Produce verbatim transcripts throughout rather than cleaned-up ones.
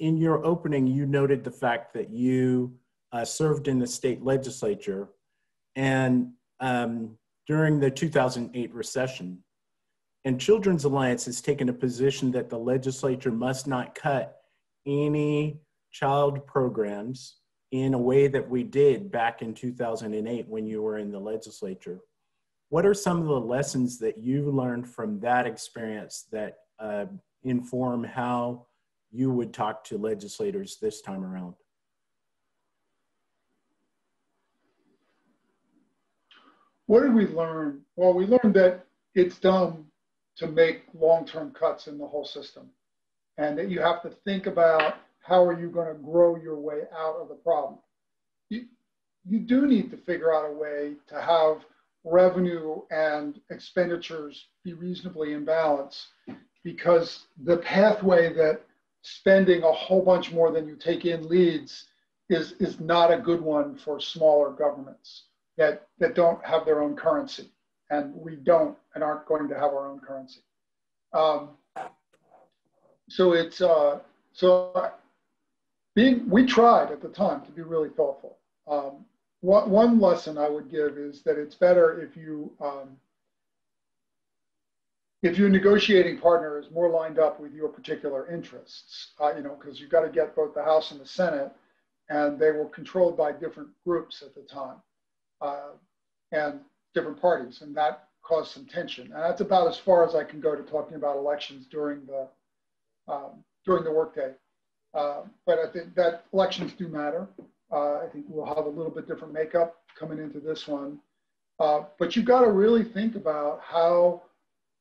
in your opening, you noted the fact that you uh, served in the state legislature and um, during the two thousand eight recession. And Children's Alliance has taken a position that the legislature must not cut any child programs in a way that we did back in two thousand eight when you were in the legislature. What are some of the lessons that you learned from that experience that uh, inform how you would talk to legislators this time around? What did we learn? Well, we learned that it's dumb to make long-term cuts in the whole system, and that you have to think about how are you going to grow your way out of the problem. You, you do need to figure out a way to have revenue and expenditures be reasonably in balance, because the pathway that spending a whole bunch more than you take in leads is, is not a good one for smaller governments that, that don't have their own currency. And we don't and aren't going to have our own currency. Um, so it's, uh, so being, we tried at the time to be really thoughtful. Um, one, one lesson I would give is that it's better if you, um, if your negotiating partner is more lined up with your particular interests, uh, you know, because you've got to get both the House and the Senate, and they were controlled by different groups at the time. Uh, and different parties, and that caused some tension. And that's about as far as I can go to talking about elections during the um, during the workday. Uh, but I think that elections do matter. Uh, I think we'll have a little bit different makeup coming into this one. Uh, but you've got to really think about how,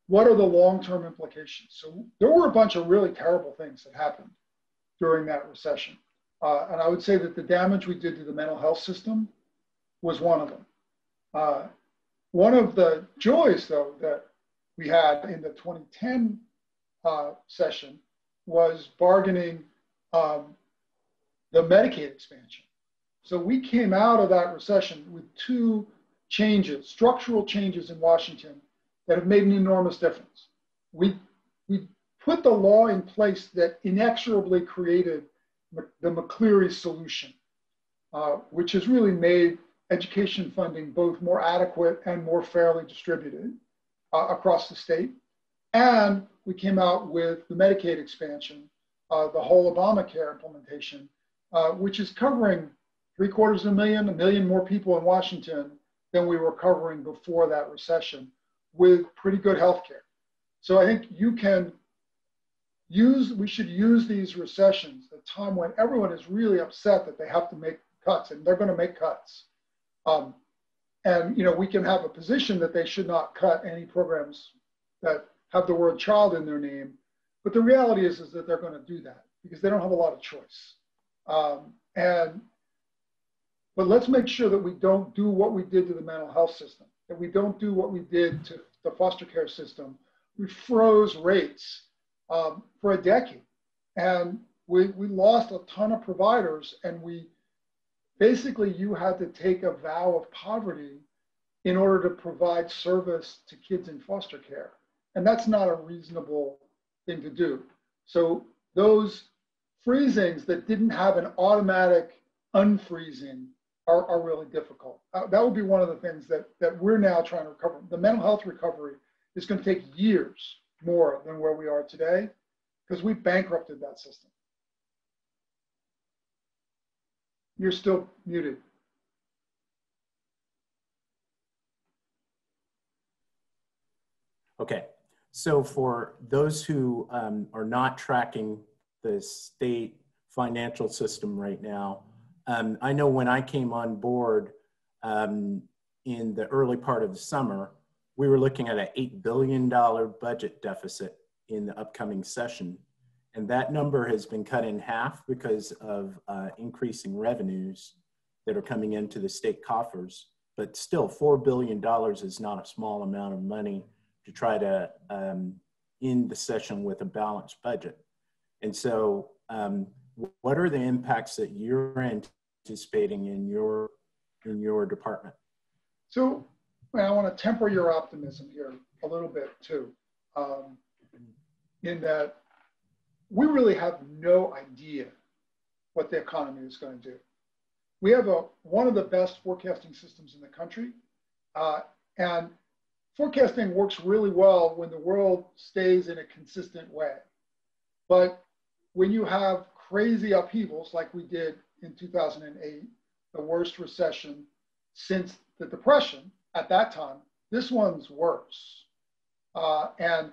what are the long-term implications? So there were a bunch of really terrible things that happened during that recession. Uh, and I would say that the damage we did to the mental health system was one of them. Uh, One of the joys, though, that we had in the twenty ten uh, session was bargaining um, the Medicaid expansion. So we came out of that recession with two changes, structural changes in Washington that have made an enormous difference. We, we put the law in place that inexorably created the McCleary solution, uh, which has really made education funding both more adequate and more fairly distributed uh, across the state. And we came out with the Medicaid expansion, uh, the whole Obamacare implementation, uh, which is covering three quarters of a million, a million more people in Washington than we were covering before that recession, with pretty good health care. So I think you can use, we should use these recessions, the time when everyone is really upset that they have to make cuts, and they're going to make cuts. Um, and, you know, we can have a position that they should not cut any programs that have the word child in their name. But the reality is, is that they're going to do that because they don't have a lot of choice. Um, and, but let's make sure that we don't do what we did to the mental health system, that we don't do what we did to the foster care system. We froze rates um, for a decade, and we, we lost a ton of providers, and we basically, you had to take a vow of poverty in order to provide service to kids in foster care. And that's not a reasonable thing to do. So those freezings that didn't have an automatic unfreezing are, are really difficult. Uh, that would be one of the things that, that we're now trying to recover. The mental health recovery is going to take years more than where we are today, because we bankrupted that system. You're still muted. Okay, so for those who um, are not tracking the state financial system right now, um, I know when I came on board um, in the early part of the summer, we were looking at an eight billion dollar budget deficit in the upcoming session. And that number has been cut in half because of uh, increasing revenues that are coming into the state coffers. But still, four billion dollars is not a small amount of money to try to um, end the session with a balanced budget. And so um, what are the impacts that you're anticipating in your, in your department? So well, I want to temper your optimism here a little bit too, um, in that we really have no idea what the economy is going to do. We have a, one of the best forecasting systems in the country. Uh, and forecasting works really well when the world stays in a consistent way. But when you have crazy upheavals like we did in two thousand eight, the worst recession since the Depression at that time, this one's worse. Uh, and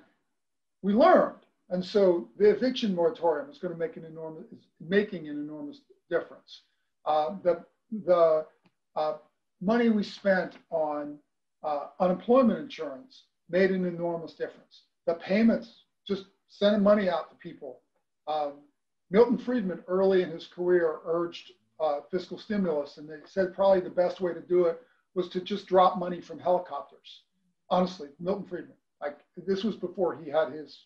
we learned. And so the eviction moratorium is going to make an enormous, making an enormous difference. Uh, the the uh, money we spent on uh, unemployment insurance made an enormous difference. The payments, just sending money out to people. Um, Milton Friedman, early in his career, urged uh, fiscal stimulus, and they said probably the best way to do it was to just drop money from helicopters. Honestly, Milton Friedman, like this was before he had his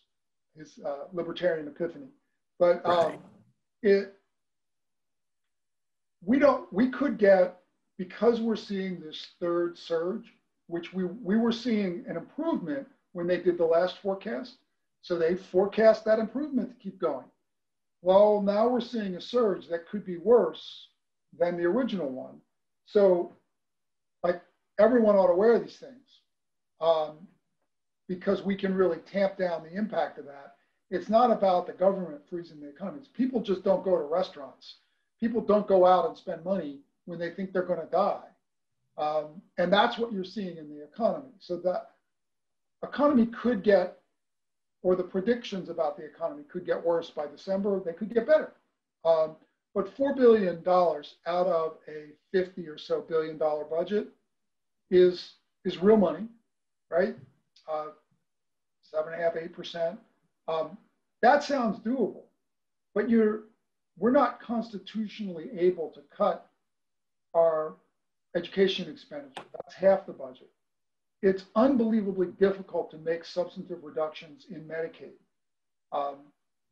his uh, libertarian epiphany, but um, right. it. We don't, we could get, because we're seeing this third surge, which we, we were seeing an improvement when they did the last forecast. So they forecast that improvement to keep going. Well, now we're seeing a surge that could be worse than the original one. So like everyone ought to wear these things um, because we can really tamp down the impact of that. It's not about the government freezing the economy. It's people just don't go to restaurants. People don't go out and spend money when they think they're going to die. Um, and that's what you're seeing in the economy. So that economy could get, or the predictions about the economy could get worse by December. They could get better. Um, but four billion dollars out of a fifty or so billion dollar budget is, is real money, right? Uh, seven and a half, eight percent. Um, that sounds doable, but you're, we're not constitutionally able to cut our education expenditure. That's half the budget. It's unbelievably difficult to make substantive reductions in Medicaid. Um,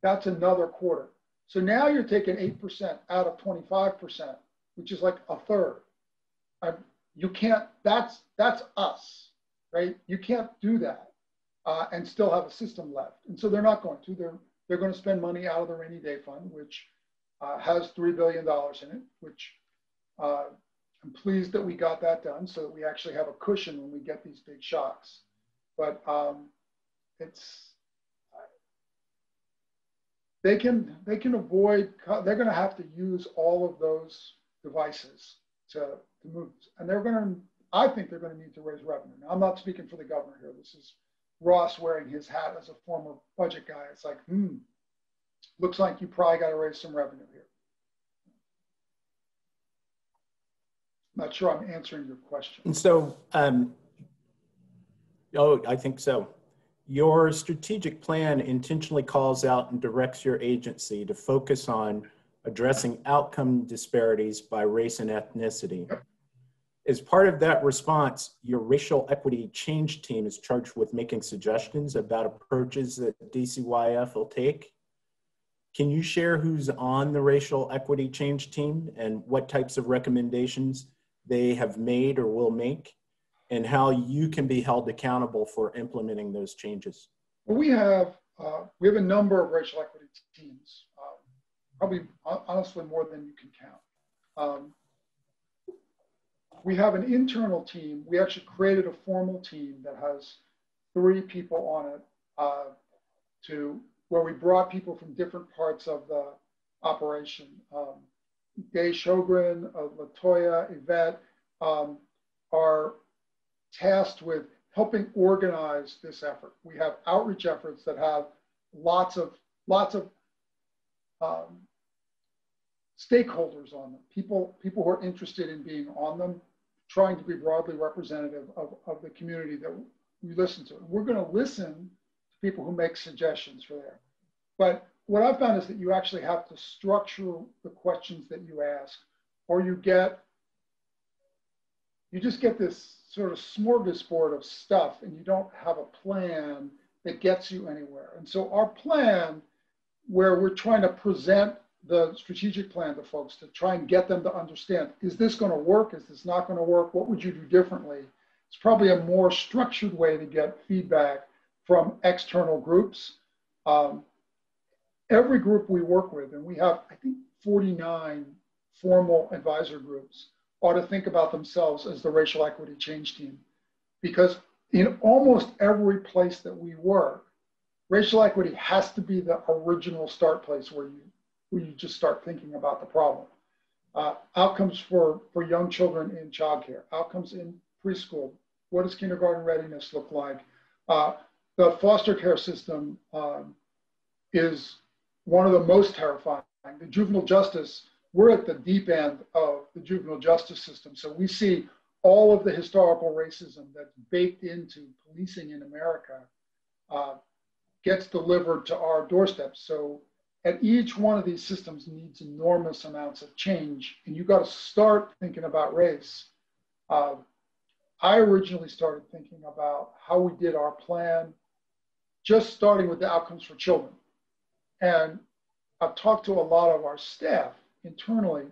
that's another quarter. So now you're taking eight percent out of twenty-five percent, which is like a third. Um, you can't, that's, that's us, right? You can't do that uh, and still have a system left. And so they're not going to. They're, they're going to spend money out of the rainy day fund, which Uh, has three billion dollars in it, which uh, I'm pleased that we got that done so that we actually have a cushion when we get these big shocks. But um, it's, they can, they can avoid, they're gonna have to use all of those devices to, to move. And they're gonna, I think they're gonna need to raise revenue. Now, I'm not speaking for the governor here. This is Ross wearing his hat as a former budget guy. It's like, hmm. Looks like you probably got to raise some revenue here. Not sure I'm answering your question. And so, um, oh, I think so. Your strategic plan intentionally calls out and directs your agency to focus on addressing outcome disparities by race and ethnicity. Yep. As part of that response, your racial equity change team is charged with making suggestions about approaches that D C Y F will take. Can you share who's on the racial equity change team and what types of recommendations they have made or will make, and how you can be held accountable for implementing those changes? Well, we have uh, we have a number of racial equity teams, um, probably honestly more than you can count. Um, we have an internal team. We actually created a formal team that has three people on it uh, to. where we brought people from different parts of the operation. Um, Day Shogren, uh, Latoya, Yvette um, are tasked with helping organize this effort. We have outreach efforts that have lots of, lots of um, stakeholders on them, people, people who are interested in being on them, trying to be broadly representative of, of the community that we listen to. And we're gonna listen people who make suggestions for there. But what I've found is that you actually have to structure the questions that you ask, or you get, you just get this sort of smorgasbord of stuff and you don't have a plan that gets you anywhere. And so our plan, where we're trying to present the strategic plan to folks to try and get them to understand, is this going to work? Is this not going to work? What would you do differently? It's probably a more structured way to get feedback from external groups. Um, every group we work with, and we have, I think, forty-nine formal advisor groups, ought to think about themselves as the racial equity change team. Because in almost every place that we work, racial equity has to be the original start place where you, where you just start thinking about the problem. Uh, outcomes for, for young children in childcare, outcomes in preschool, what does kindergarten readiness look like? Uh, the foster care system um, is one of the most terrifying. The juvenile justice, we're at the deep end of the juvenile justice system. So we see all of the historical racism that's baked into policing in America uh, gets delivered to our doorsteps. So at each one of these systems needs enormous amounts of change. And you've got to start thinking about race. Uh, I originally started thinking about how we did our plan, just starting with the outcomes for children. And I've talked to a lot of our staff internally.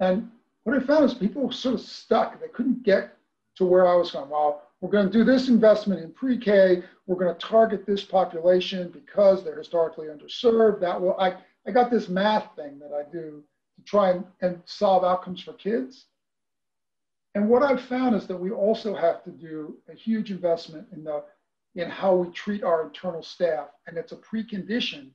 And what I found is people were sort of stuck. They couldn't get to where I was going. Well, we're going to do this investment in pre-K. We're going to target this population because they're historically underserved. That will, I, I got this math thing that I do to try and, and solve outcomes for kids. And what I've found is that we also have to do a huge investment in, the, in how we treat our internal staff. And it's a precondition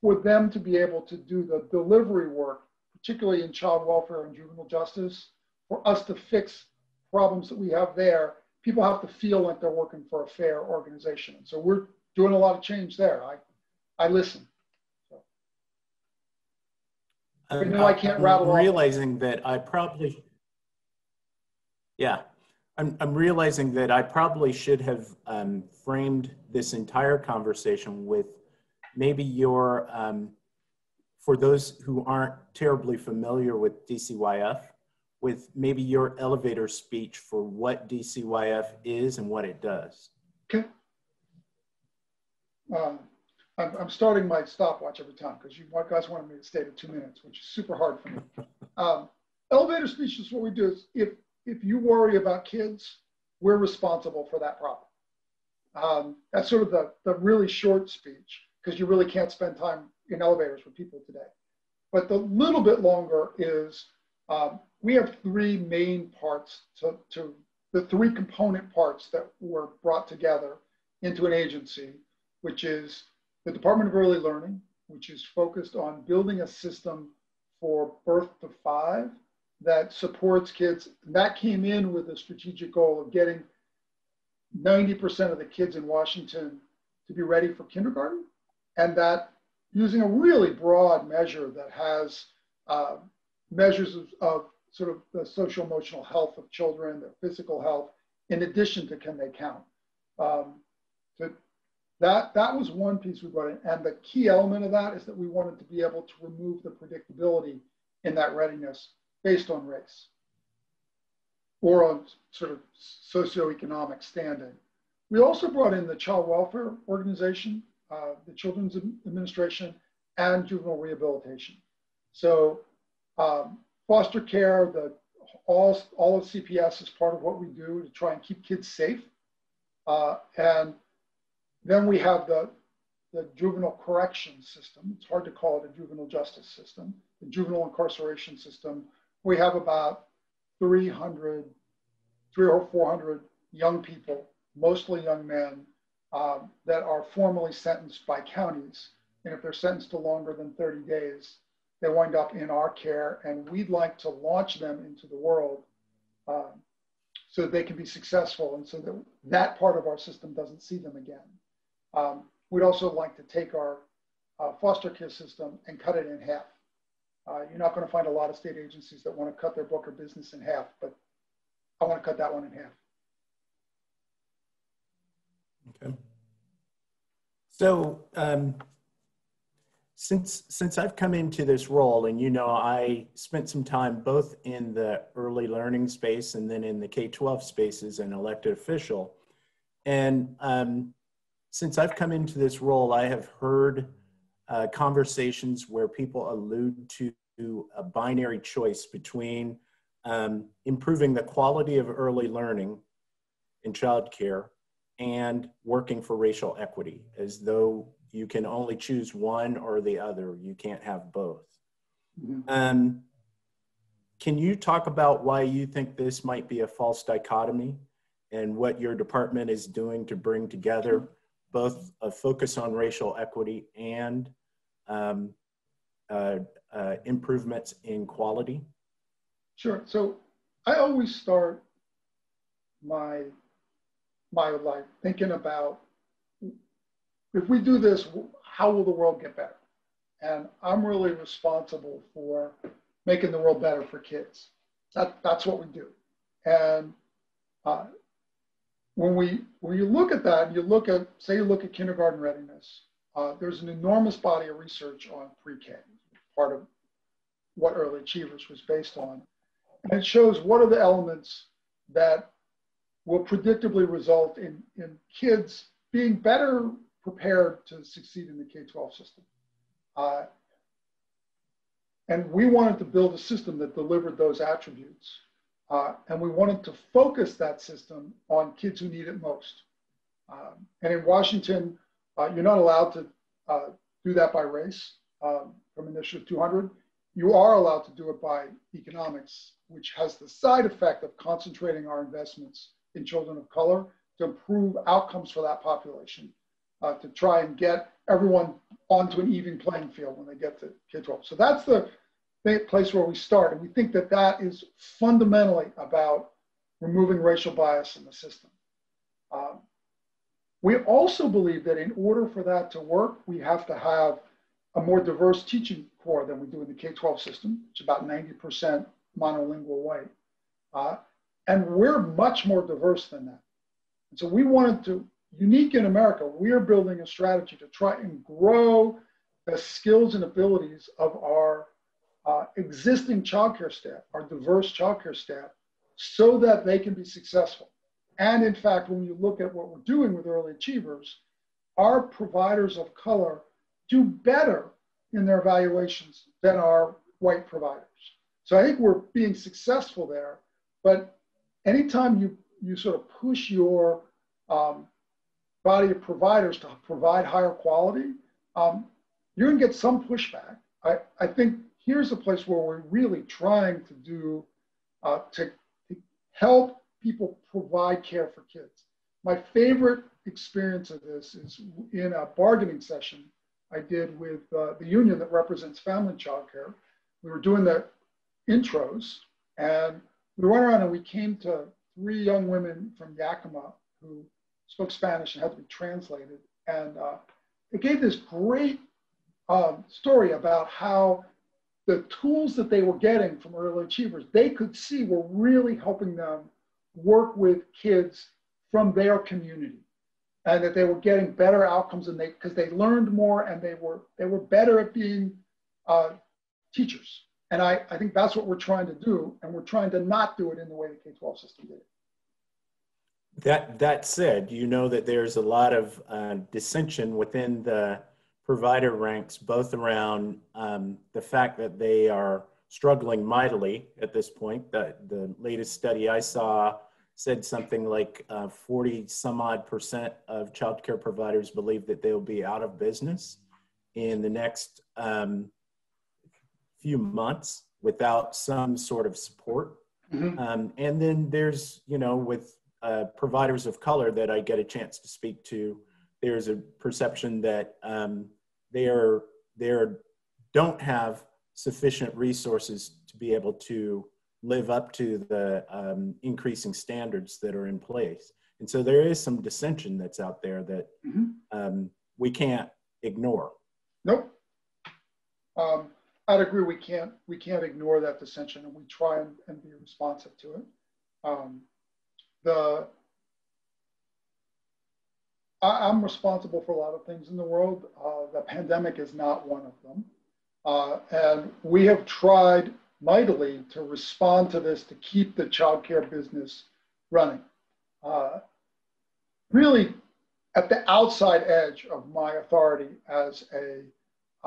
for them to be able to do the delivery work, particularly in child welfare and juvenile justice, for us to fix problems that we have there. People have to feel like they're working for a fair organization. And so we're doing a lot of change there. I, I listen. So. Even though I can't rattle off. I'm realizing that I probably, yeah, I'm, I'm realizing that I probably should have um, framed this entire conversation with maybe your, um, for those who aren't terribly familiar with D C Y F, with maybe your elevator speech for what D C Y F is and what it does. Okay. Um, I'm, I'm starting my stopwatch every time because you guys wanted me to stay to two minutes, which is super hard for me. um, elevator speech is what we do. Is if, if you worry about kids, we're responsible for that problem. Um, that's sort of the, the really short speech, because you really can't spend time in elevators with people today. But the little bit longer is, um, we have three main parts to, to the three component parts that were brought together into an agency, which is the Department of Early Learning, which is focused on building a system for birth to five that supports kids. And that came in with a strategic goal of getting ninety percent of the kids in Washington to be ready for kindergarten. And that using a really broad measure that has uh, measures of, of sort of the social emotional health of children, their physical health, in addition to can they count. Um, so that, that was one piece we brought in. And the key element of that is that we wanted to be able to remove the predictability in that readiness based on race or on sort of socioeconomic standing. We also brought in the child welfare organization, Uh, the Children's Administration, and juvenile rehabilitation. So um, foster care, the, all, all of C P S is part of what we do to try and keep kids safe. Uh, and then we have the, the juvenile correction system. It's hard to call it a juvenile justice system, the juvenile incarceration system. We have about three hundred, three or four hundred young people, mostly young men, Um, that are formally sentenced by counties. And if they're sentenced to longer than thirty days, they wind up in our care, and we'd like to launch them into the world um, so that they can be successful and so that that part of our system doesn't see them again. Um, we'd also like to take our uh, foster care system and cut it in half. Uh, you're not going to find a lot of state agencies that want to cut their book or business in half, but I want to cut that one in half. Okay. So um, since since I've come into this role, and you know, I spent some time both in the early learning space and then in the K twelve space as an elected official. And um, since I've come into this role, I have heard uh, conversations where people allude to a binary choice between um, improving the quality of early learning in childcare and working for racial equity, as though you can only choose one or the other. You can't have both. Mm-hmm. Um, can you talk about why you think this might be a false dichotomy and what your department is doing to bring together both a focus on racial equity and um, uh, uh, improvements in quality? Sure. So I always start my, my life thinking about, if we do this, how will the world get better? And I'm really responsible for making the world better for kids. That, that's what we do. And uh, when we when you look at that, you look at, say you look at kindergarten readiness, uh, there's an enormous body of research on pre-K, part of what Early Achievers was based on. And it shows what are the elements that will predictably result in, in kids being better prepared to succeed in the K twelve system. Uh, and we wanted to build a system that delivered those attributes. Uh, and we wanted to focus that system on kids who need it most. Um, and in Washington, uh, you're not allowed to uh, do that by race um, from Initiative two hundred. You are allowed to do it by economics, which has the side effect of concentrating our investments in children of color to improve outcomes for that population, uh, to try and get everyone onto an even playing field when they get to K twelve. So that's the place where we start. And we think that that is fundamentally about removing racial bias in the system. Um, we also believe that in order for that to work, we have to have a more diverse teaching core than we do in the K twelve system, which is about ninety percent monolingual white. Uh, and we're much more diverse than that. And so we wanted to, unique in America, we are building a strategy to try and grow the skills and abilities of our Uh, existing childcare staff, our diverse childcare staff, so that they can be successful. And in fact, when you look at what we're doing with Early Achievers, our providers of color do better in their evaluations than our white providers. So I think we're being successful there, but anytime you, you sort of push your um, body of providers to provide higher quality, um, you're gonna get some pushback. I, I think here's a place where we're really trying to do, uh, to, to help people provide care for kids. My favorite experience of this is in a bargaining session I did with uh, the union that represents family child care. We were doing the intros and we went around and we came to three young women from Yakima who spoke Spanish and had to be translated. And uh, they gave this great um, story about how the tools that they were getting from Early Achievers, they could see were really helping them work with kids from their community, and that they were getting better outcomes and they because they learned more and they were they were better at being uh, teachers. And I, I think that's what we're trying to do, and we're trying to not do it in the way the K twelve system did. That, that said, you know that there's a lot of uh, dissension within the provider ranks, both around um, the fact that they are struggling mightily at this point. The, the latest study I saw said something like uh, forty some odd percent of childcare providers believe that they'll be out of business in the next um, few months without some sort of support. Mm-hmm. Um, and then there's, you know, with uh, providers of color that I get a chance to speak to, there's a perception that um, They are, they are, don't have sufficient resources to be able to live up to the um, increasing standards that are in place. And so there is some dissension that's out there that mm-hmm. um, we can't ignore. Nope. Um, I'd agree we can't, we can't ignore that dissension, and we try and, and be responsive to it. Um, the, I'm responsible for a lot of things in the world. Uh, the pandemic is not one of them. Uh, and we have tried mightily to respond to this, to keep the childcare business running. Uh, really at the outside edge of my authority as a,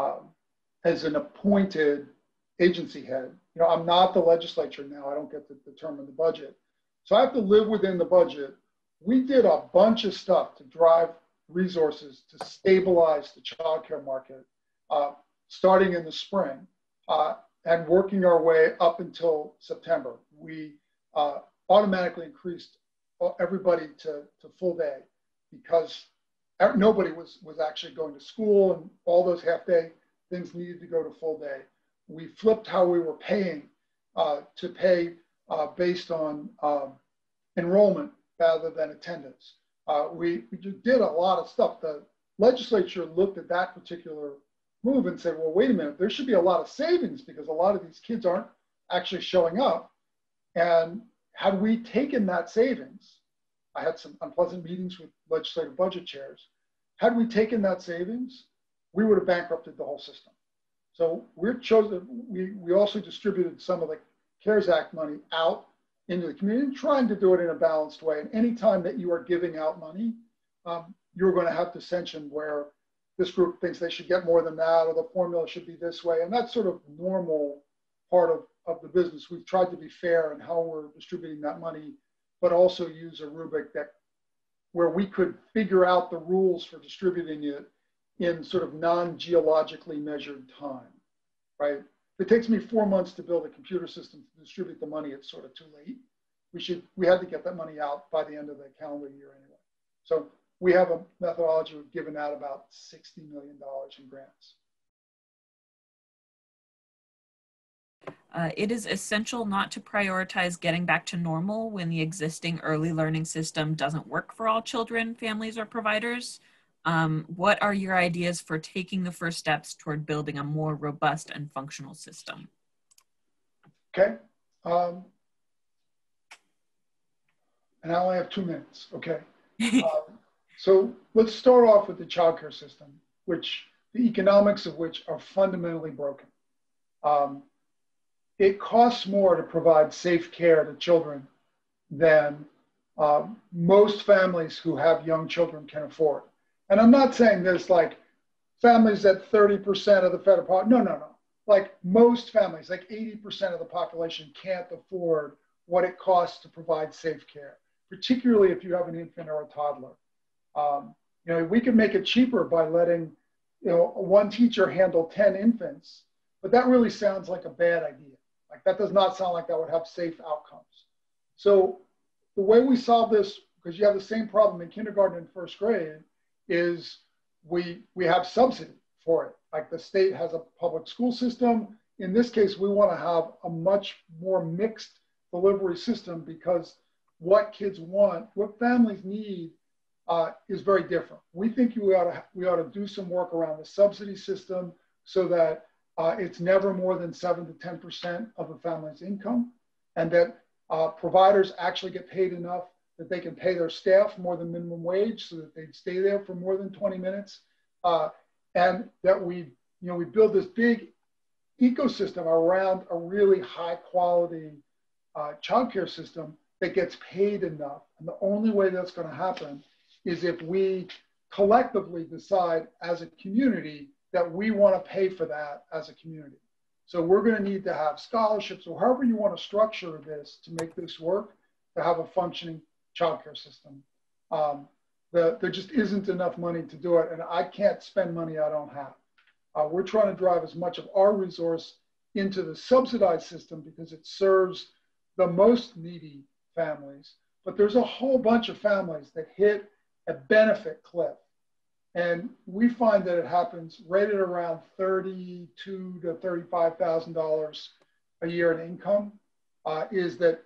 um, as an appointed agency head. You know, I'm not the legislature now. I don't get to determine the budget. So I have to live within the budget. We did a bunch of stuff to drive resources to stabilize the childcare market, uh, starting in the spring uh, and working our way up until September. We uh, automatically increased everybody to, to full day because nobody was, was actually going to school, and all those half day things needed to go to full day. We flipped how we were paying uh, to pay uh, based on um, enrollment rather than attendance. Uh, we, we did a lot of stuff. The legislature looked at that particular move and said, well, wait a minute, there should be a lot of savings because a lot of these kids aren't actually showing up. And had we taken that savings, I had some unpleasant meetings with legislative budget chairs. Had we taken that savings, we would have bankrupted the whole system. So we're chosen, we, we also distributed some of the CARES Act money out into the community, trying to do it in a balanced way. And any time that you are giving out money, um, you're going to have dissension where this group thinks they should get more than that, or the formula should be this way. And that's sort of normal part of, of the business. We've tried to be fair in how we're distributing that money, but also use a rubric that where we could figure out the rules for distributing it in sort of non-geologically measured time, right? If it takes me four months to build a computer system to distribute the money, it's sort of too late. We should, we had to get that money out by the end of the calendar year anyway. So we have a methodology. We've given out about sixty million dollars in grants. Uh, it is essential not to prioritize getting back to normal when the existing early learning system doesn't work for all children, families, or providers. Um, what are your ideas for taking the first steps toward building a more robust and functional system? Okay. Um, and I only have two minutes, okay. um, so let's start off with the childcare system, which the economics of which are fundamentally broken. Um, It costs more to provide safe care to children than uh, most families who have young children can afford. And I'm not saying there's like families at thirty percent of the federal poverty. No, no, no. Like most families, like eighty percent of the population can't afford what it costs to provide safe care, particularly if you have an infant or a toddler. Um, you know, we could make it cheaper by letting, you know, one teacher handle ten infants, but that really sounds like a bad idea. Like that does not sound like that would have safe outcomes. So the way we solve this, because you have the same problem in kindergarten and first grade, is we, we have subsidy for it. Like the state has a public school system. In this case, we want to have a much more mixed delivery system because what kids want, what families need uh, is very different. We think we ought to, we ought to do some work around the subsidy system so that Uh, it's never more than seven to ten percent of a family's income, and that uh, providers actually get paid enough that they can pay their staff more than minimum wage so that they'd stay there for more than twenty minutes. Uh, and that we, you know, we build this big ecosystem around a really high quality uh, childcare system that gets paid enough. And the only way that's going to happen is if we collectively decide as a community that we want to pay for that as a community. So we're going to need to have scholarships or however you want to structure this to make this work, to have a functioning childcare system. Um, the, there just isn't enough money to do it, and I can't spend money I don't have. Uh, we're trying to drive as much of our resource into the subsidized system because it serves the most needy families, but there's a whole bunch of families that hit a benefit cliff. And we find that it happens right at around thirty-two thousand to thirty-five thousand dollars a year in income, uh, is that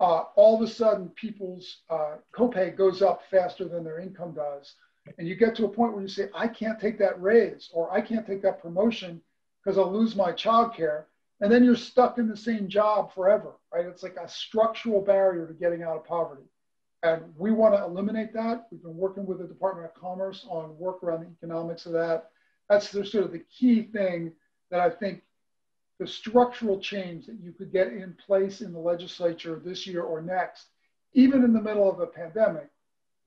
uh, all of a sudden people's uh, copay goes up faster than their income does. And you get to a point where you say, I can't take that raise, or I can't take that promotion because I'll lose my childcare. And then you're stuck in the same job forever, right? It's like a structural barrier to getting out of poverty. And we want to eliminate that. We've been working with the Department of Commerce on work around the economics of that. That's the, sort of the key thing that I think the structural change that you could get in place in the legislature this year or next, even in the middle of a pandemic,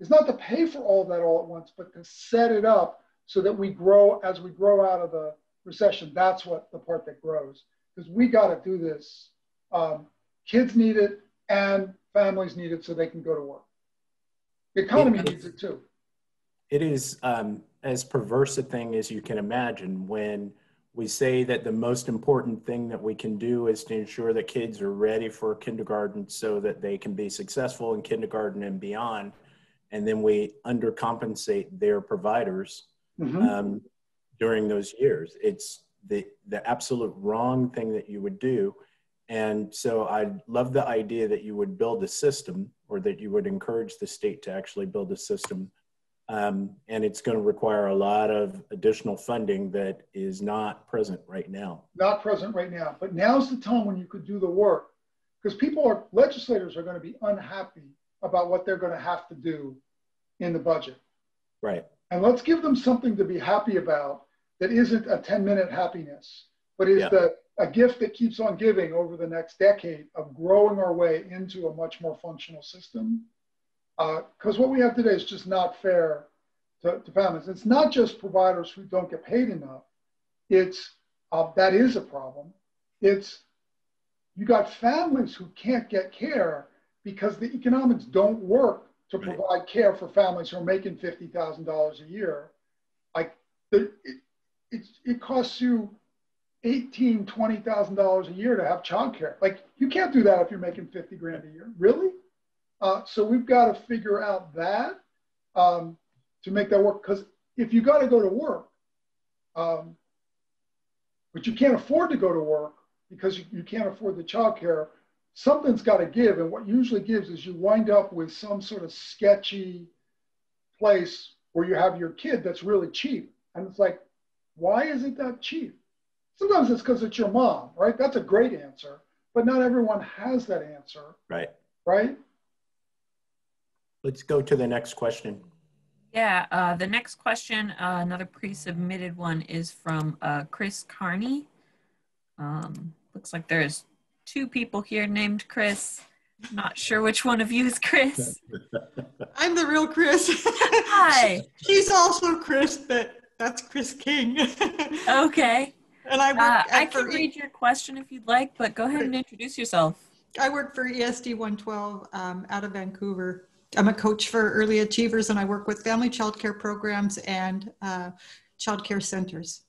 is not to pay for all that all at once, but to set it up so that we grow as we grow out of the recession. That's what the part that grows, because we got to do this. Um, kids need it and families need it so they can go to work. The economy needs it too. it is um, as perverse a thing as you can imagine when we say that the most important thing that we can do is to ensure that kids are ready for kindergarten so that they can be successful in kindergarten and beyond. And then we undercompensate their providers mm-hmm. um, during those years. It's the, the absolute wrong thing that you would do. And so I love the idea that you would build a system, or that you would encourage the state to actually build a system. Um, and it's going to require a lot of additional funding that is not present right now. Not present right now, but now's the time when you could do the work, because people are, legislators are going to be unhappy about what they're going to have to do in the budget. Right. And let's give them something to be happy about that isn't a ten minute happiness, but is yeah. the, a gift that keeps on giving over the next decade of growing our way into a much more functional system. Because uh, what we have today is just not fair to, to families. It's not just providers who don't get paid enough. It's, uh, that is a problem. It's, you got families who can't get care because the economics don't work to right. provide care for families who are making fifty thousand dollars a year. Like, the, it, it, it costs you eighteen thousand dollars, twenty thousand dollars a year to have childcare. Like, you can't do that if you're making fifty grand a year, really? Uh, so we've got to figure out that um, to make that work. Because if you got to go to work, um, but you can't afford to go to work because you, you can't afford the childcare, something's got to give. And what usually gives is you wind up with some sort of sketchy place where you have your kid that's really cheap. And it's like, why is it that cheap? Sometimes it's because it's your mom, right? That's a great answer, but not everyone has that answer. Right. Right? Let's go to the next question. Yeah, uh, the next question, uh, another pre-submitted one, is from uh, Chris Carney. Um, looks like there's two people here named Chris. Not sure which one of you is Chris. I'm the real Chris. Hi. She's also Chris, but that's Chris King. Okay. And I, work uh, I can read your question if you'd like, but go ahead and introduce yourself. I work for E S D one twelve um, out of Vancouver. I'm a coach for Early Achievers, and I work with family child care programs and uh, child care centers.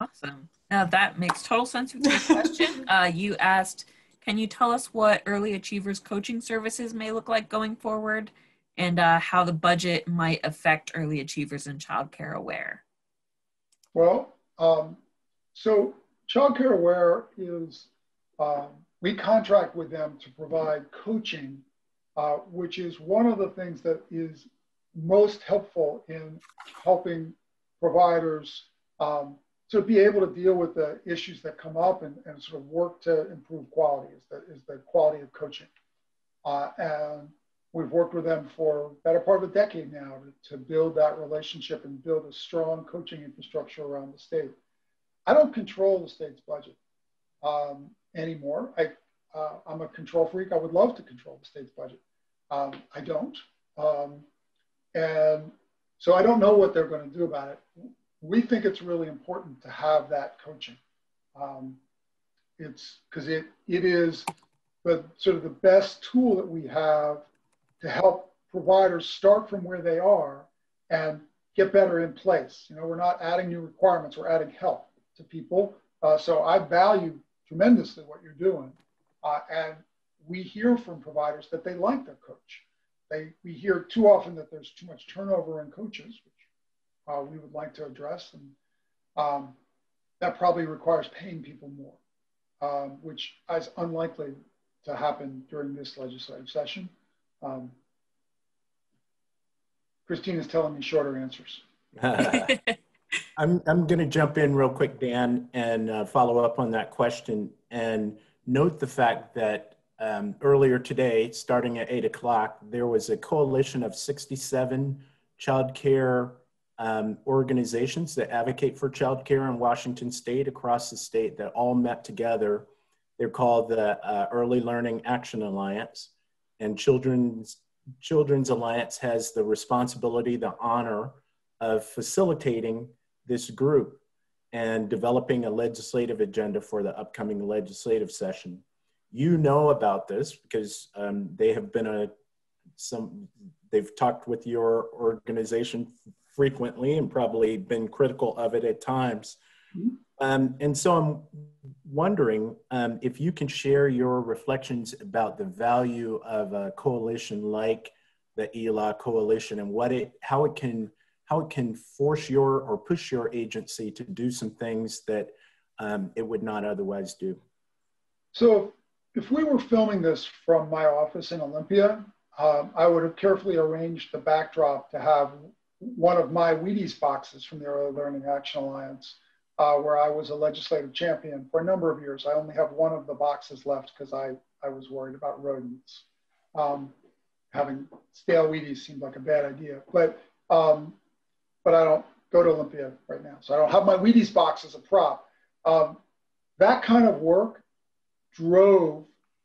Awesome. Now that makes total sense with your question. Uh, you asked, can you tell us what Early Achievers coaching services may look like going forward, and uh, how the budget might affect Early Achievers and Child Care Aware? Well, um, so Child Care Aware is, um, we contract with them to provide coaching, Uh, which is one of the things that is most helpful in helping providers um, to be able to deal with the issues that come up and, and sort of work to improve quality, is the, is the quality of coaching. Uh, and we've worked with them for the better part of a decade now to, to build that relationship and build a strong coaching infrastructure around the state. I don't control the state's budget um, anymore. I, Uh, I'm a control freak. I would love to control the state's budget. Um, I don't. Um, and so I don't know what they're going to do about it. We think it's really important to have that coaching. Um, it's because it, it is the, sort of the best tool that we have to help providers start from where they are and get better in place. You know, we're not adding new requirements. We're adding help to people. Uh, so I value tremendously what you're doing. Uh, and we hear from providers that they like their coach. They, we hear too often that there's too much turnover in coaches, which uh, we would like to address. And um, that probably requires paying people more, um, which is unlikely to happen during this legislative session. Um, Christine is telling me shorter answers. I'm, I'm going to jump in real quick, Dan, and uh, follow up on that question. And note the fact that um, earlier today, starting at eight o'clock, there was a coalition of sixty-seven childcare um, organizations that advocate for childcare in Washington state, across the state, that all met together. They're called the uh, Early Learning Action Alliance, and Children's, Children's Alliance has the responsibility, the honor of facilitating this group and developing a legislative agenda for the upcoming legislative session. You know about this because um, they have been a, some, They've talked with your organization frequently and probably been critical of it at times. Mm-hmm. Um, and so I'm wondering um, if you can share your reflections about the value of a coalition like the E L A coalition and what it, how it can, how it can force your or push your agency to do some things that um, it would not otherwise do. So if we were filming this from my office in Olympia, um, I would have carefully arranged the backdrop to have one of my Wheaties boxes from the Early Learning Action Alliance, Uh, where I was a legislative champion for a number of years. I only have one of the boxes left because I, I was worried about rodents. Um, having stale Wheaties seemed like a bad idea, but, um, but I don't go to Olympia right now, so I don't have my Wheaties box as a prop. Um, that kind of work drove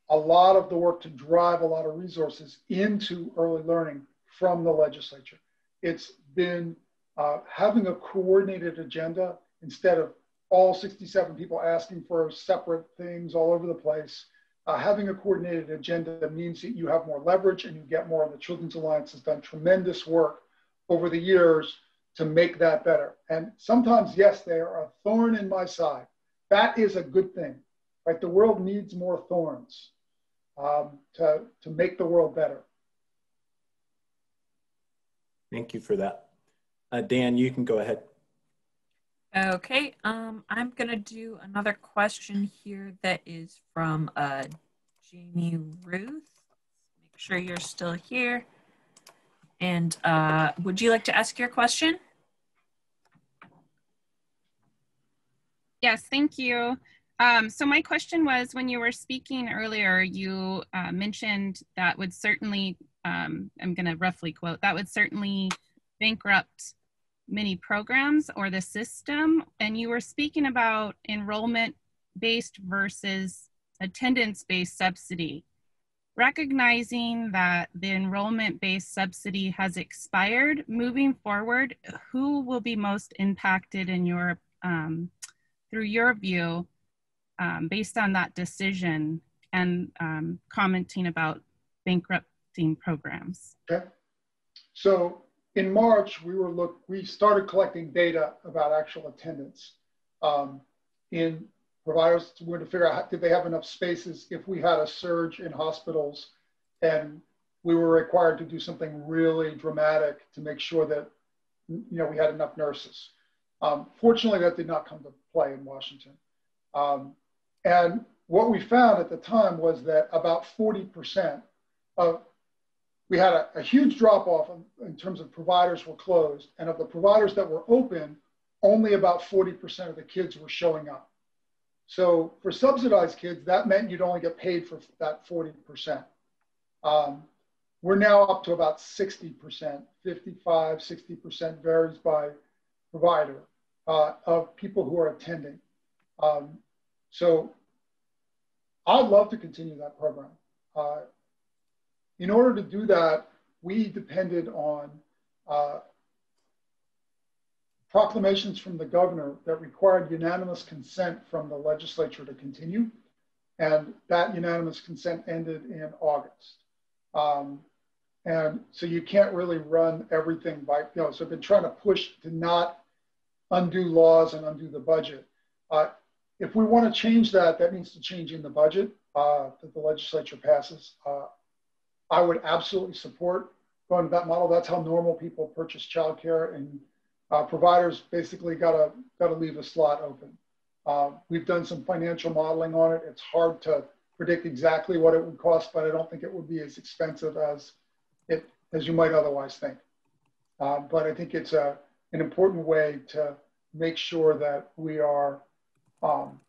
a lot of the work to drive a lot of resources into early learning from the legislature. It's been uh, having a coordinated agenda instead of all sixty-seven people asking for separate things all over the place. Uh, having a coordinated agenda means that you have more leverage and you get more. The Children's Alliance has done tremendous work over the years to make that better. And sometimes, yes, they are a thorn in my side. That is a good thing, right? The world needs more thorns um, to, to make the world better. Thank you for that. Uh, Dan, you can go ahead. Okay, um, I'm going to do another question here that is from uh, Jamie Ruth. Make sure you're still here. And uh, would you like to ask your question? Yes, thank you. Um, so my question was, when you were speaking earlier, you uh, mentioned that would certainly, um, I'm going to roughly quote, that would certainly bankrupt many programs or the system, and you were speaking about enrollment-based versus attendance-based subsidy. Recognizing that the enrollment-based subsidy has expired, moving forward, who will be most impacted in your, um, through your view, um, based on that decision and um, commenting about bankrupting programs? Okay, so in March, we were look. We started collecting data about actual attendance um, in providers. We were to figure out how, did they have enough spaces if we had a surge in hospitals, and we were required to do something really dramatic to make sure that you know we had enough nurses. Um, fortunately, that did not come to play in Washington. Um, and what we found at the time was that about forty percent of we had a, a huge drop-off in terms of providers were closed, and of the providers that were open, only about forty percent of the kids were showing up. So for subsidized kids, that meant you'd only get paid for that forty percent. Um, we're now up to about sixty percent, fifty-five, sixty percent varies by provider uh, of people who are attending. Um, so I'd love to continue that program. Uh, In order to do that, we depended on uh, proclamations from the governor that required unanimous consent from the legislature to continue. And that unanimous consent ended in August. Um, and so you can't really run everything by, you know, so I've been trying to push to not undo laws and undo the budget. Uh, if we want to change that, that means to change in the budget uh, that the legislature passes. Uh, I would absolutely support going to that model. That's how normal people purchase childcare, and uh, providers basically gotta, gotta leave a slot open. Uh, we've done some financial modeling on it. It's hard to predict exactly what it would cost, but I don't think it would be as expensive as, it, as you might otherwise think. Uh, but I think it's a, an important way to make sure that we are um,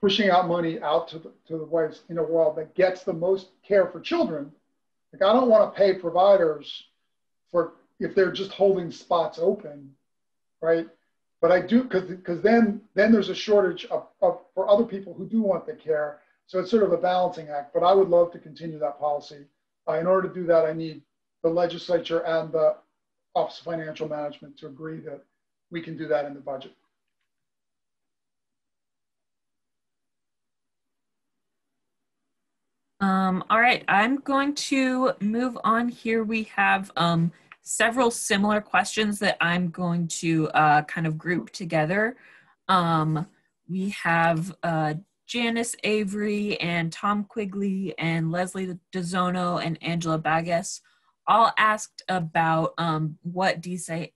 pushing out money out to the, to the ways in a world that gets the most care for children. Like, I don't want to pay providers for if they're just holding spots open, right? But I do, because because then then there's a shortage of, of for other people who do want the care. So it's sort of a balancing act. But I would love to continue that policy. Uh, in order to do that, I need the legislature and the Office of Financial Management to agree that we can do that in the budget. Um, all right, I'm going to move on here. We have um, several similar questions that I'm going to uh, kind of group together. Um, we have uh, Janice Avery and Tom Quigley and Leslie DeZono and Angela Bagas all asked about um, what D C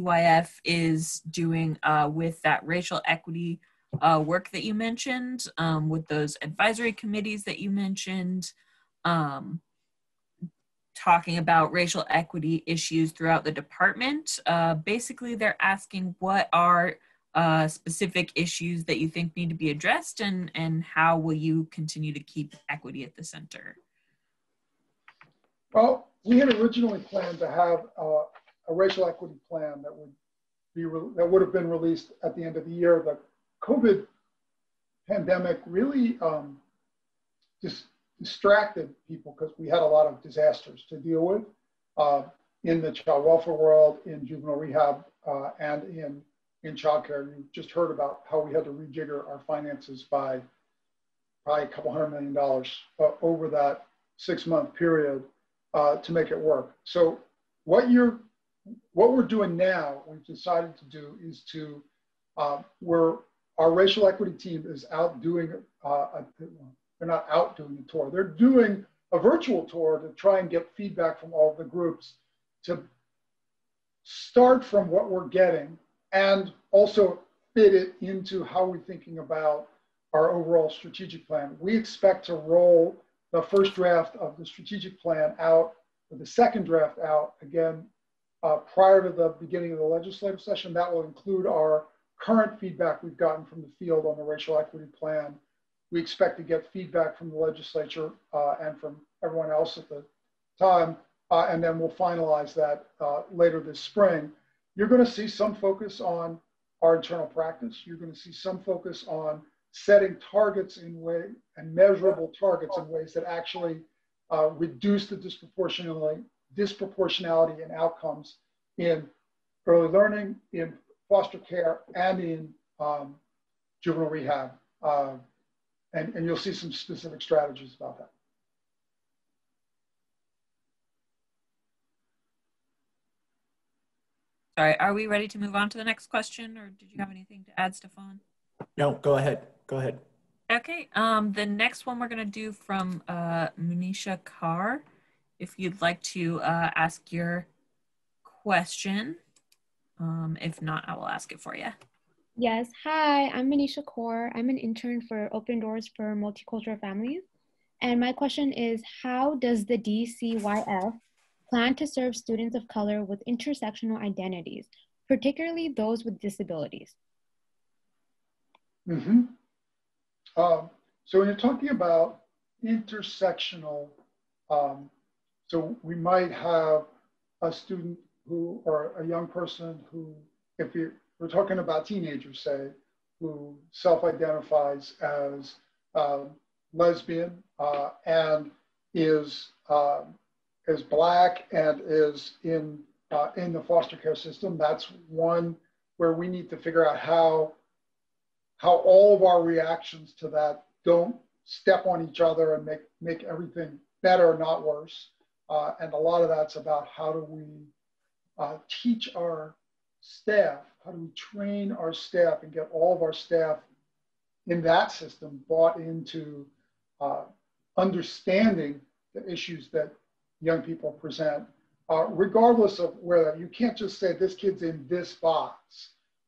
Y F is doing uh, with that racial equity Uh, work that you mentioned, um, with those advisory committees that you mentioned, um, talking about racial equity issues throughout the department. Uh, basically, they're asking what are uh, specific issues that you think need to be addressed, and, and how will you continue to keep equity at the center? Well, we had originally planned to have uh, a racial equity plan that would be re- that would have been released at the end of the year. That COVID pandemic really um, dis distracted people because we had a lot of disasters to deal with uh, in the child welfare world, in juvenile rehab, uh, and in, in child care. You just heard about how we had to rejigger our finances by probably a couple hundred million dollars uh, over that six-month period uh, to make it work. So what, you're, what we're doing now, we've decided to do is to, uh, we're Our racial equity team is out doing, uh, a, they're not out doing a tour, they're doing a virtual tour to try and get feedback from all of the groups to start from what we're getting and also fit it into how we're thinking about our overall strategic plan. We expect to roll the first draft of the strategic plan out, or the second draft out again, uh, prior to the beginning of the legislative session. That will include our current feedback we've gotten from the field on the racial equity plan. We expect to get feedback from the legislature uh, and from everyone else at the time, uh, and then we'll finalize that uh, later this spring. You're gonna see some focus on our internal practice. You're gonna see some focus on setting targets in way, and measurable targets in ways that actually uh, reduce the disproportionality, disproportionality in outcomes in early learning, in foster care, and in um, juvenile rehab. Uh, and, and you'll see some specific strategies about that. Sorry, are we ready to move on to the next question, or did you have anything to add, Stephan? No, go ahead, go ahead. Okay, um, the next one we're gonna do from uh, Munisha Carr. If you'd like to uh, ask your question. Um, if not, I will ask it for you. Yes, hi, I'm Manisha Kaur. I'm an intern for Open Doors for Multicultural Families. And my question is, how does the D C Y F plan to serve students of color with intersectional identities, particularly those with disabilities? Mm-hmm. Um, so when you're talking about intersectional, um, so we might have a student who, or a young person who, if you're, we're talking about teenagers, say, who self-identifies as uh, lesbian uh, and is uh, is black and is in uh, in the foster care system. That's one where we need to figure out how how all of our reactions to that don't step on each other and make make everything better, not worse. Uh, and a lot of that's about how do we Uh, teach our staff, how do we train our staff and get all of our staff in that system bought into uh, understanding the issues that young people present, uh, regardless of where. You can't just say this kid's in this box.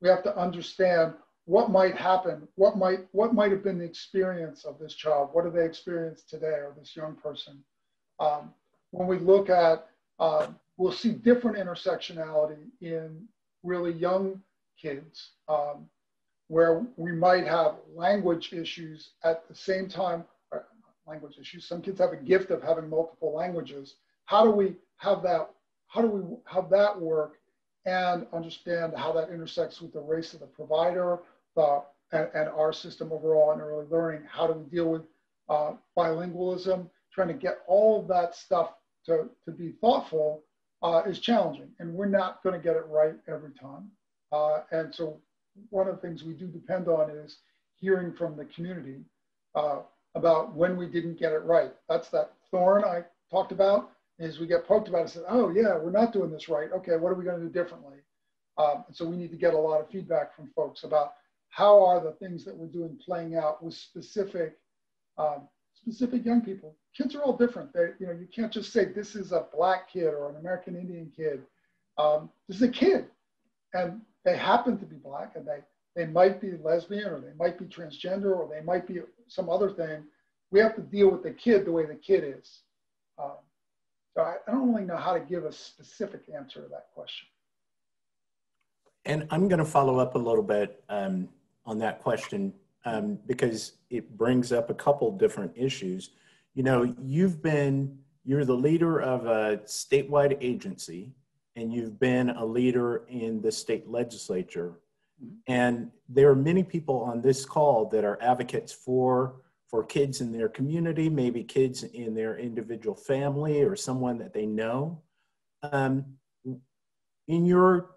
We have to understand what might happen, what might, what might have been the experience of this child, what do they experience today, or this young person. Um, when we look at uh, we'll see different intersectionality in really young kids, um, where we might have language issues at the same time, or language issues, some kids have a gift of having multiple languages. How do we have that, how do we have that work and understand how that intersects with the race of the provider uh, and, and our system overall in early learning? How do we deal with uh, bilingualism? Trying to get all of that stuff to, to be thoughtful Uh, is challenging, and we're not going to get it right every time. Uh, and so one of the things we do depend on is hearing from the community, uh, about when we didn't get it right. That's that thorn I talked about, is we get poked about it and say, oh yeah, we're not doing this right. Okay, what are we gonna do differently? Um, and so we need to get a lot of feedback from folks about how are the things that we're doing playing out with specific, um, specific young people. Kids are all different. They, you know, you can't just say this is a black kid or an American Indian kid. Um, this is a kid, and they happen to be black, and they they might be lesbian, or they might be transgender, or they might be some other thing. We have to deal with the kid the way the kid is. Um, so I, I don't really know how to give a specific answer to that question. And I'm going to follow up a little bit um, on that question um, because it brings up a couple different issues. You know, you've been, you're the leader of a statewide agency, and you've been a leader in the state legislature. Mm-hmm. And there are many people on this call that are advocates for, for kids in their community, maybe kids in their individual family or someone that they know. Um, in your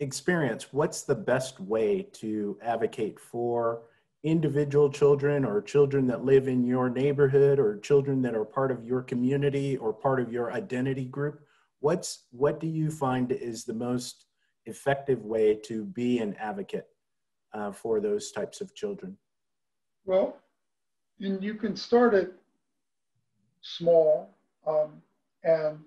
experience, what's the best way to advocate for individual children or children that live in your neighborhood or children that are part of your community or part of your identity group? What's, what do you find is the most effective way to be an advocate uh, for those types of children? Well, and you can start it small, um, and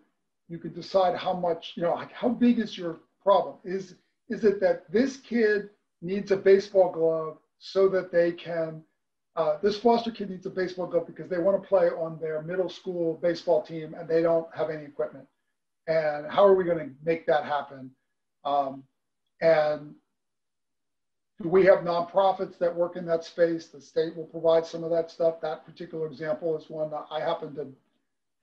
you can decide how much, you know, like how big is your problem? Is, is it that this kid needs a baseball glove so that they can, uh, this foster kid needs a baseball glove because they want to play on their middle school baseball team and they don't have any equipment. And how are we going to make that happen? Um, and do we have nonprofits that work in that space? The state will provide some of that stuff. That particular example is one that I happened to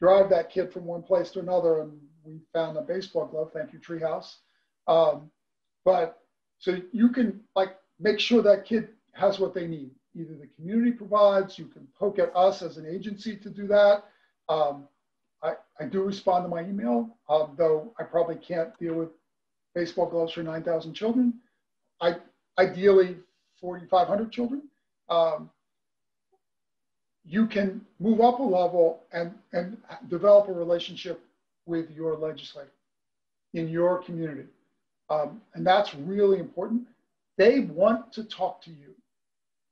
drive that kid from one place to another, and we found a baseball glove. Thank you, Treehouse. Um, but so you can like make sure that kid has what they need. Either the community provides, you can poke at us as an agency to do that. Um, I, I do respond to my email, um, though I probably can't deal with baseball gloves for nine thousand children. I ideally forty-five hundred children. Um, you can move up a level and, and develop a relationship with your legislator in your community. Um, and that's really important. They want to talk to you.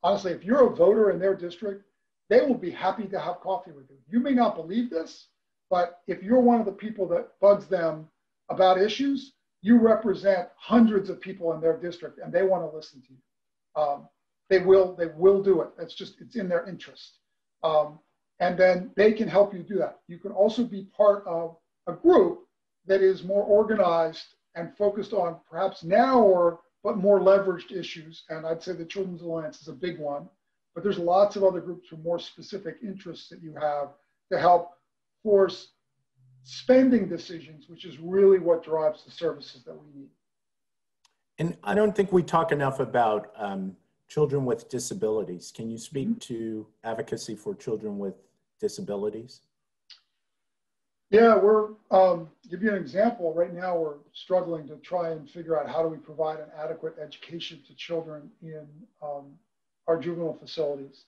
Honestly, if you're a voter in their district, they will be happy to have coffee with you. You may not believe this, but if you're one of the people that bugs them about issues, you represent hundreds of people in their district, and they want to listen to you. Um, they will, they will do it. That's just, it's in their interest. Um, and then they can help you do that. You can also be part of a group that is more organized and focused on perhaps narrower, but more leveraged issues. And I'd say the Children's Alliance is a big one, but there's lots of other groups with more specific interests that you have to help force spending decisions, which is really what drives the services that we need. And I don't think we talk enough about um, children with disabilities. Can you speak mm-hmm. to advocacy for children with disabilities? Yeah, we're, um, give you an example, right now we're struggling to try and figure out how do we provide an adequate education to children in um, our juvenile facilities.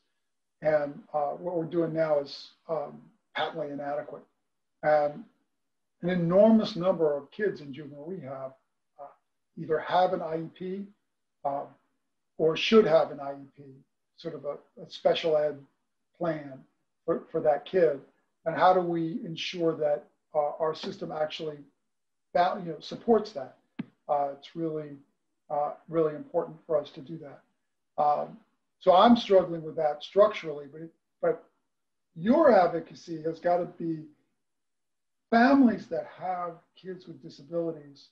And uh, what we're doing now is um, patently inadequate. And an enormous number of kids in juvenile rehab uh, either have an I E P uh, or should have an I E P, sort of a, a special ed plan for, for that kid. And how do we ensure that uh, our system actually that, you know, supports that? Uh, it's really, uh, really important for us to do that. Um, so I'm struggling with that structurally, but, but your advocacy has got to be families that have kids with disabilities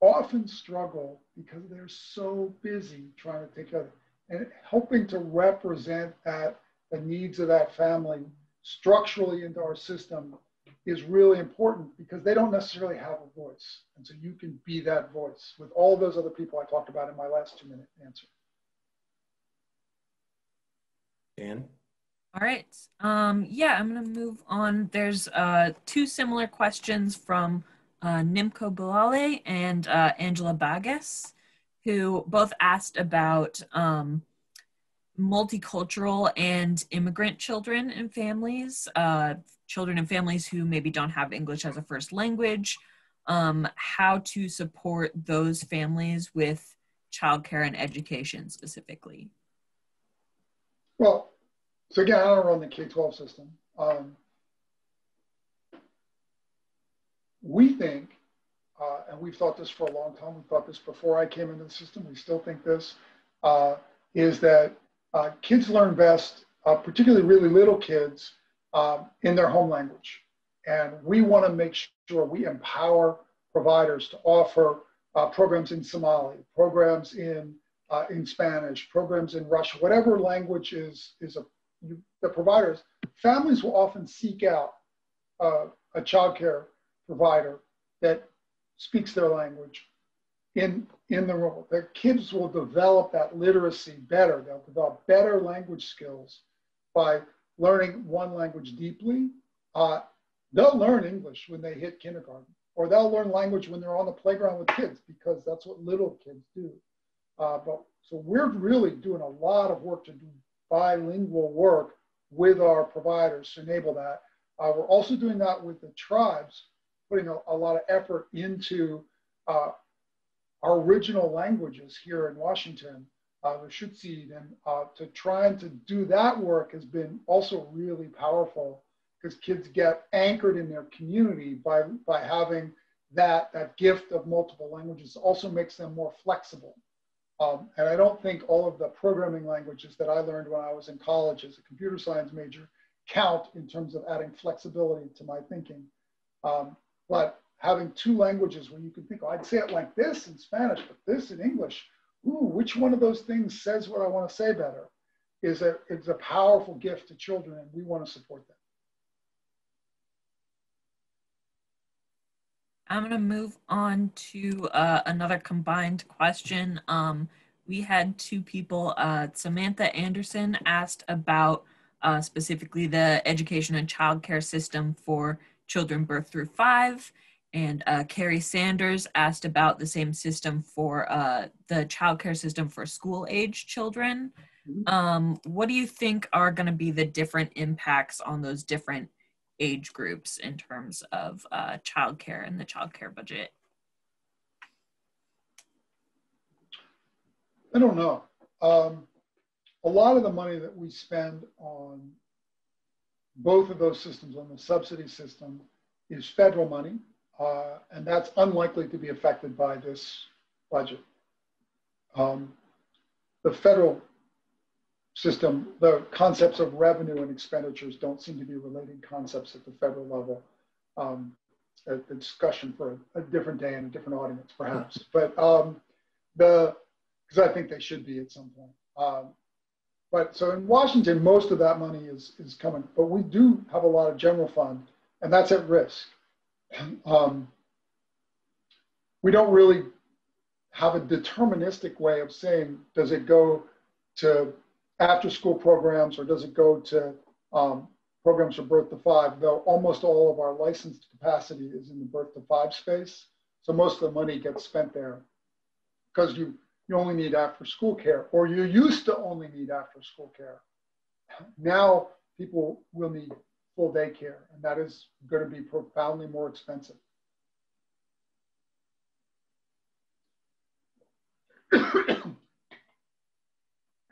often struggle because they're so busy trying to take care of it. And helping to represent that, the needs of that family structurally into our system is really important because they don't necessarily have a voice. And so you can be that voice with all those other people I talked about in my last two minute answer. Dan? All right, um, yeah, I'm gonna move on. There's uh, two similar questions from uh, Nimko Bilale and uh, Angela Bagas, who both asked about um, multicultural and immigrant children and families, uh, children and families who maybe don't have English as a first language, um, how to support those families with childcare and education specifically? Well, so again, I don't run the K twelve system. Um, we think, uh, and we've thought this for a long time, we thought this before I came into the system, we still think this, uh, is that uh, kids learn best, uh, particularly really little kids, um, in their home language. And we want to make sure we empower providers to offer uh, programs in Somali, programs in Uh, in Spanish, programs in Russian, whatever language is, is a, you, the providers. Families will often seek out uh, a childcare provider that speaks their language in, in the rural. Their kids will develop that literacy better. They'll develop better language skills by learning one language deeply. Uh, they'll learn English when they hit kindergarten, or they'll learn language when they're on the playground with kids, because that's what little kids do. Uh, but so we're really doing a lot of work to do bilingual work with our providers to enable that. Uh, we're also doing that with the tribes, putting a, a lot of effort into uh, our original languages here in Washington, uh, the Shutseed, and uh, to trying to do that work has been also really powerful, because kids get anchored in their community by, by having that, that gift of multiple languages. It also makes them more flexible. Um, and I don't think all of the programming languages that I learned when I was in college as a computer science major count in terms of adding flexibility to my thinking. Um, but having two languages where you can think, oh, I'd say it like this in Spanish, but this in English, ooh, which one of those things says what I want to say better, is a, it's a powerful gift to children, and we want to support that. I'm gonna move on to uh, another combined question. Um, we had two people, uh, Samantha Anderson asked about uh, specifically the education and childcare system for children birth through five, and uh, Carrie Sanders asked about the same system for uh, the childcare system for school age children. Um, what do you think are gonna be the different impacts on those different age groups in terms of uh, childcare and the childcare budget? I don't know. Um, a lot of the money that we spend on both of those systems, on the subsidy system, is federal money, uh, and that's unlikely to be affected by this budget. Um, the federal system, the concepts of revenue and expenditures don't seem to be related concepts at the federal level. Um, a, a discussion for a, a different day and a different audience, perhaps. But um, the, because I think they should be at some point. Um, but so in Washington, most of that money is, is coming, but we do have a lot of general fund, and that's at risk. Um, we don't really have a deterministic way of saying, does it go to after school programs, or does it go to um, programs for birth to five, though almost all of our licensed capacity is in the birth to five space. So most of the money gets spent there, because you, you only need after school care, or you used to only need after school care. Now people will need full day care, and that is going to be profoundly more expensive.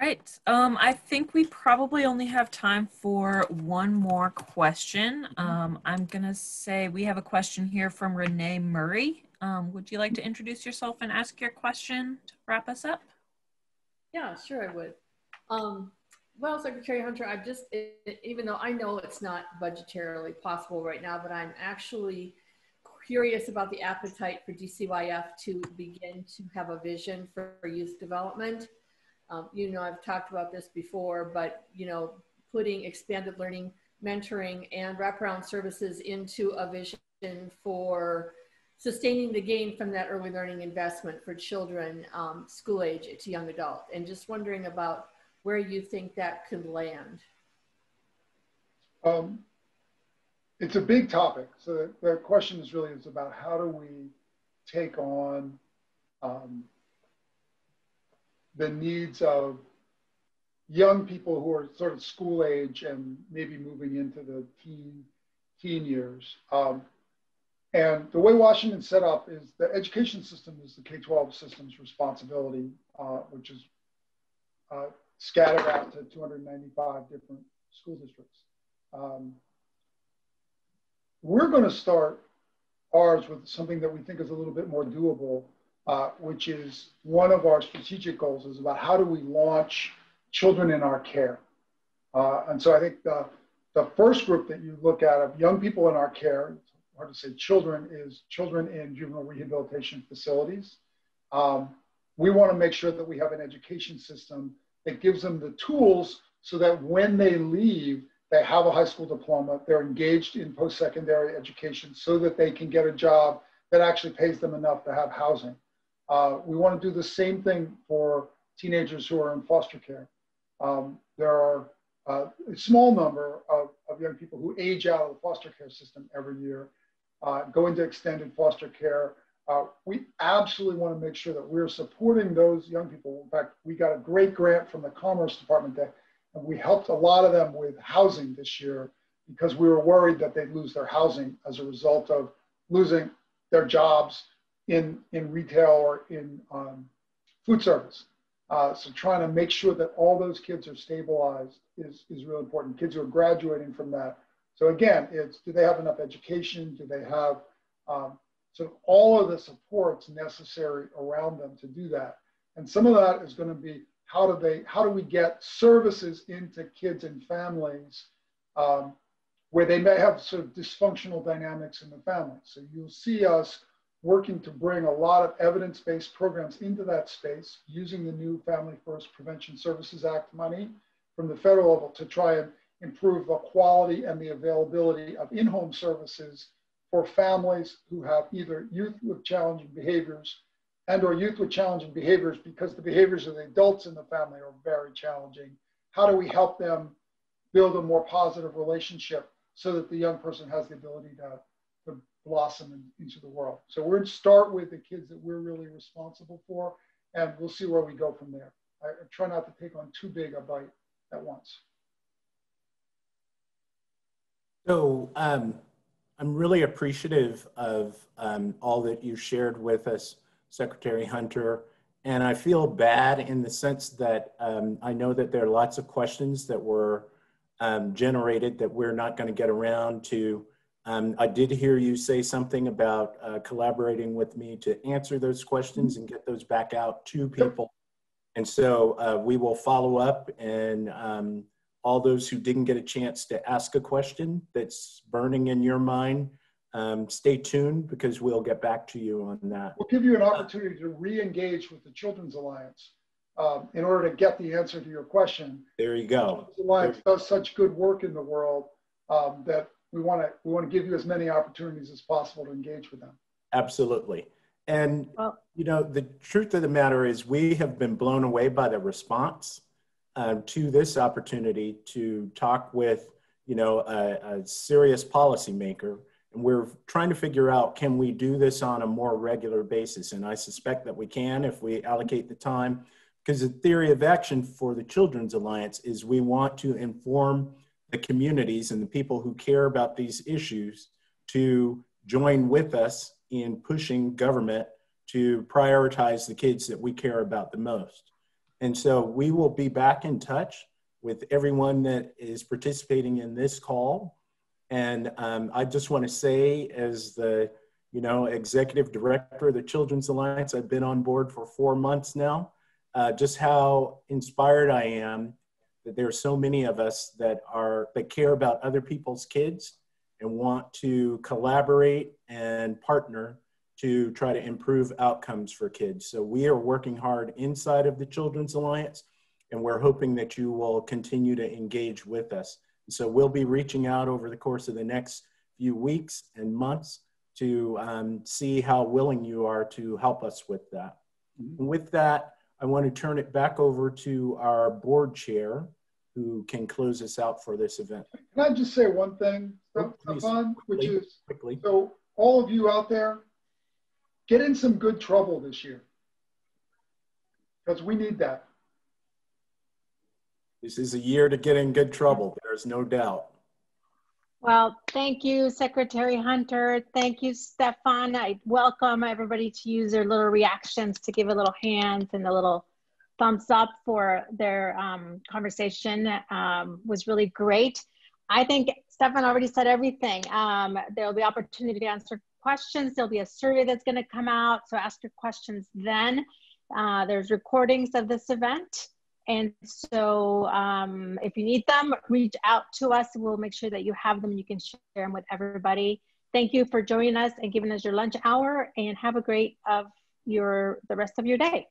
Right. Um, I think we probably only have time for one more question. Um, I'm going to say we have a question here from Renee Murray. Um, would you like to introduce yourself and ask your question to wrap us up? Yeah, sure I would. Um, well, Secretary Hunter, I've just, it, even though I know it's not budgetarily possible right now, but I'm actually curious about the appetite for D C Y F to begin to have a vision for youth development. Um, you know, I've talked about this before, but, you know, putting expanded learning, mentoring, and wraparound services into a vision for sustaining the gain from that early learning investment for children, um, school age to young adult, and just wondering about where you think that could land. Um, it's a big topic. So the question is really is about how do we take on um, the needs of young people who are sort of school age and maybe moving into the teen, teen years. Um, and the way Washington's set up is the education system is the K twelve system's responsibility, uh, which is uh, scattered out to two hundred ninety-five different school districts. Um, we're going to start ours with something that we think is a little bit more doable, uh, which is one of our strategic goals is about how do we launch children in our care. Uh, and so I think the, the first group that you look at of young people in our care, it's hard to say children, is children in juvenile rehabilitation facilities. Um, we want to make sure that we have an education system that gives them the tools so that when they leave, they have a high school diploma, they're engaged in post-secondary education so that they can get a job that actually pays them enough to have housing. Uh, we want to do the same thing for teenagers who are in foster care. Um, there are uh, a small number of, of young people who age out of the foster care system every year, uh, go into extended foster care. Uh, we absolutely want to make sure that we're supporting those young people. In fact, we got a great grant from the Commerce Department that and we helped a lot of them with housing this year because we were worried that they'd lose their housing as a result of losing their jobs in, in retail or in um, food service. Uh, so trying to make sure that all those kids are stabilized is, is really important. Kids who are graduating from that. So again, it's do they have enough education? Do they have um, sort of all of the supports necessary around them to do that? And some of that is going to be how do they, how do we get services into kids and families um, where they may have sort of dysfunctional dynamics in the family. So you'll see us working to bring a lot of evidence-based programs into that space using the new Family First Prevention Services Act money from the federal level to try and improve the quality and the availability of in-home services for families who have either youth with challenging behaviors and or youth with challenging behaviors because the behaviors of the adults in the family are very challenging. How do we help them build a more positive relationship so that the young person has the ability to, to blossom into the world? So we're going to start with the kids that we're really responsible for, and we'll see where we go from there. I, I try not to take on too big a bite at once. So um, I'm really appreciative of um, all that you shared with us, Secretary Hunter, and I feel bad in the sense that um, I know that there are lots of questions that were um, generated that we're not going to get around to. Um, I did hear you say something about uh, collaborating with me to answer those questions and get those back out to people. And so uh, we will follow up, and um, all those who didn't get a chance to ask a question that's burning in your mind, Um, stay tuned because we'll get back to you on that. We'll give you an opportunity to re-engage with the Children's Alliance um, in order to get the answer to your question. There you go. The Children's Alliance does such good work in the world um, that we want to we want to give you as many opportunities as possible to engage with them. Absolutely. And well, you know, the truth of the matter is we have been blown away by the response uh, to this opportunity to talk with you know a, a serious policymaker. And we're trying to figure out, can we do this on a more regular basis? And I suspect that we can if we allocate the time, because the theory of action for the Children's Alliance is we want to inform the communities and the people who care about these issues to join with us in pushing government to prioritize the kids that we care about the most. And so we will be back in touch with everyone that is participating in this call. And um, I just want to say, as the you know executive director of the Children's Alliance, I've been on board for four months now, uh, just how inspired I am that there are so many of us that are that care about other people's kids and want to collaborate and partner to try to improve outcomes for kids. So we are working hard inside of the Children's Alliance, and we're hoping that you will continue to engage with us. So we'll be reaching out over the course of the next few weeks and months to um, see how willing you are to help us with that. Mm-hmm. And with that, I want to turn it back over to our board chair, who can close us out for this event. Can I just say one thing, oh, Stephan, which is quickly. So all of you out there, get in some good trouble this year, because we need that. This is a year to get in good trouble. There's no doubt. Well, thank you, Secretary Hunter. Thank you, Stephan. I welcome everybody to use their little reactions to give a little hands and a little thumbs up for their um, conversation. Um, was really great. I think Stephan already said everything. Um, there'll be opportunity to answer questions. There'll be a survey that's gonna come out. So ask your questions then. Uh, there's recordings of this event. And so um, if you need them, reach out to us. We'll make sure that you have them. You can share them with everybody. Thank you for joining us and giving us your lunch hour, and have a great of your, the rest of your day.